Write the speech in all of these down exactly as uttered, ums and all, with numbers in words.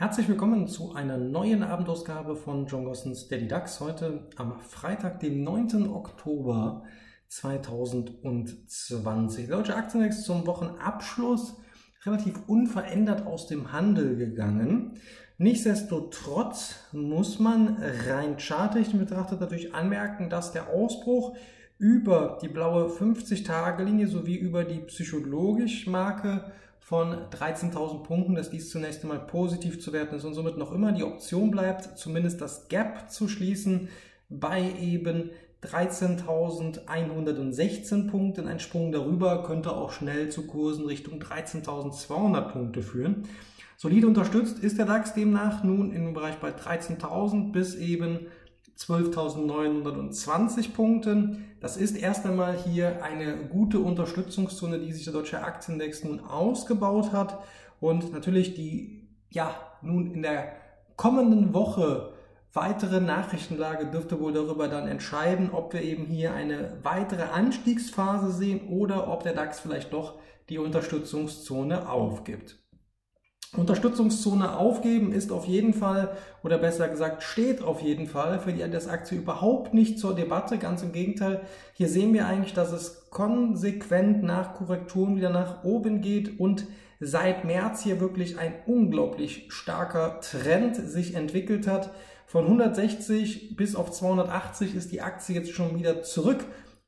Herzlich willkommen zu einer neuen Abendausgabe von John Gossens Daily Dax. Heute am Freitag, dem neunten Oktober zweitausendzwanzig. Der Deutsche Aktienindex zum Wochenabschluss relativ unverändert aus dem Handel gegangen. Nichtsdestotrotz muss man rein charttechnisch betrachtet natürlich anmerken, dass der Ausbruch über die blaue fünfzig-Tage-Linie sowie über die psychologische Marke von dreizehntausend Punkten, dass dies zunächst einmal positiv zu werten ist und somit noch immer die Option bleibt, zumindest das Gap zu schließen bei eben dreizehntausendeinhundertsechzehn Punkten. Ein Sprung darüber könnte auch schnell zu Kursen Richtung dreizehntausendzweihundert Punkte führen. Solide unterstützt ist der DAX demnach nun im Bereich bei dreizehntausend bis eben zwölftausendneunhundertzwanzig Punkten. Das ist erst einmal hier eine gute Unterstützungszone, die sich der Deutsche Aktienindex nun ausgebaut hat und natürlich die, ja, nun in der kommenden Woche weitere Nachrichtenlage dürfte wohl darüber dann entscheiden, ob wir eben hier eine weitere Anstiegsphase sehen oder ob der DAX vielleicht doch die Unterstützungszone aufgibt. Unterstützungszone aufgeben ist auf jeden Fall, oder besser gesagt steht auf jeden Fall für die Adidas-Aktie überhaupt nicht zur Debatte, ganz im Gegenteil. Hier sehen wir eigentlich, dass es konsequent nach Korrekturen wieder nach oben geht und seit März hier wirklich ein unglaublich starker Trend sich entwickelt hat. Von hundertsechzig bis auf zweihundertachtzig ist die Aktie jetzt schon wieder zurück.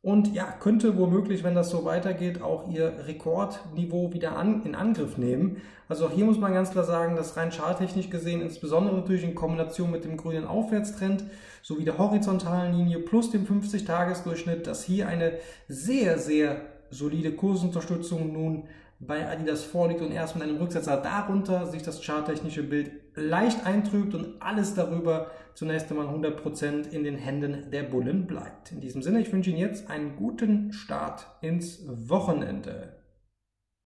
Und ja, könnte womöglich, wenn das so weitergeht, auch ihr Rekordniveau wieder an, in Angriff nehmen. Also auch hier muss man ganz klar sagen, dass rein charttechnisch gesehen, insbesondere natürlich in Kombination mit dem grünen Aufwärtstrend sowie der horizontalen Linie plus dem fünfzig-Tages-Durchschnitt, dass hier eine sehr, sehr solide Kursunterstützung nun bei Adidas vorliegt und erst mit einem Rücksetzer darunter sich das charttechnische Bild leicht eintrübt und alles darüber zunächst einmal hundert Prozent in den Händen der Bullen bleibt. In diesem Sinne, ich wünsche Ihnen jetzt einen guten Start ins Wochenende.